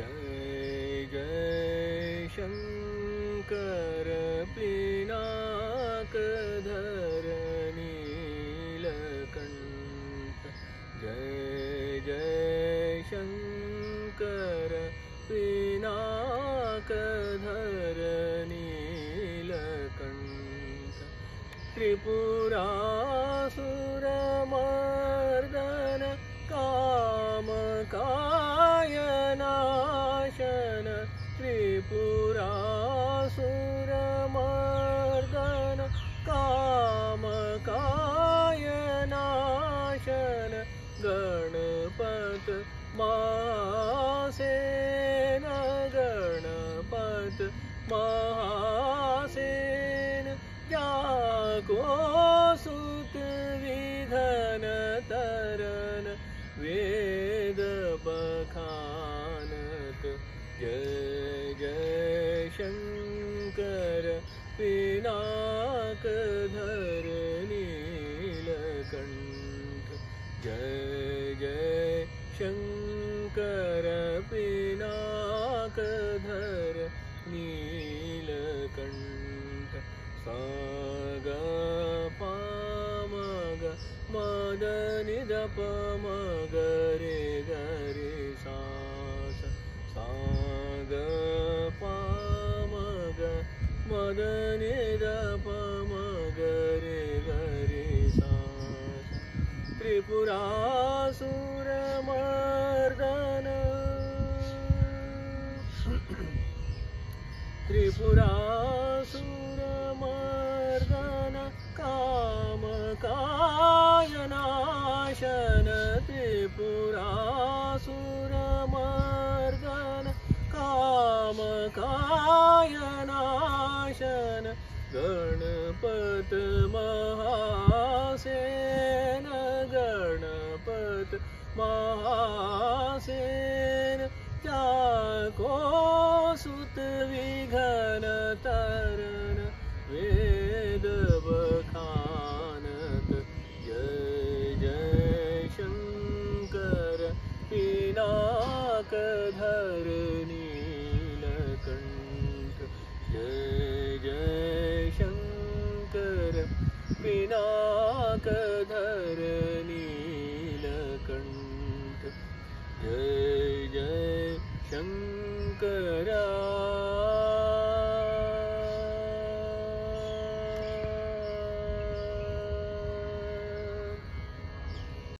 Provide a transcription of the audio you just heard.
जय जय शंकर पिनाकधरणी नीलकंठ। जय जय शंकर पिनाकधरणी नीलकंठ। त्रिपुरासुर मर्दन कामकायनाशन। त्रिपुरासुर मर्दन कामकायनाशन। गणपत महासेन गणपत महासेन। जाको सुत विघन तरन वेद बखानत। जय जय शंकर पिनाकधर नीलकंठ। जय जय शंकर पिनाकधर नीलकंठ। सागा पामगा मदनि दपम गरे गरे सास। साग पामग मदनि दपम गरे गरे सास। त्रिपुरासुर मर्दन त्रिपुरासुर मर्दन कामकायनाशन। त्रिपुरासुर मर्दन कामकायनाशन। गणपत महासेन गणपत महासेन। जाको सुत विघन तरन वेद बखानत। जय जय शंकर पिनाकधर नीलकंठ। जय जय शंकर पिनाकधर।